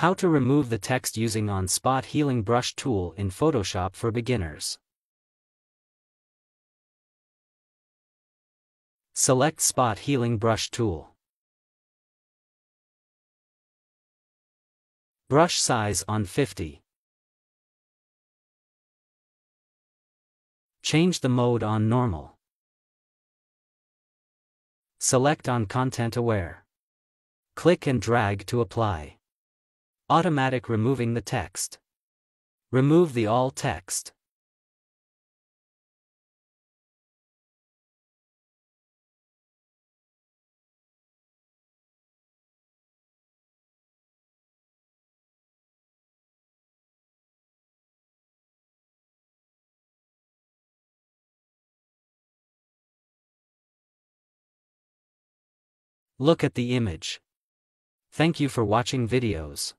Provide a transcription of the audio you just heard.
How to remove the text using on-spot healing brush tool in Photoshop for beginners. Select Spot Healing Brush Tool. Brush size on 50. Change the mode on Normal. Select on Content Aware. Click and drag to apply. Automatic removing the text. Remove the all text. Look at the image. Thank you for watching videos.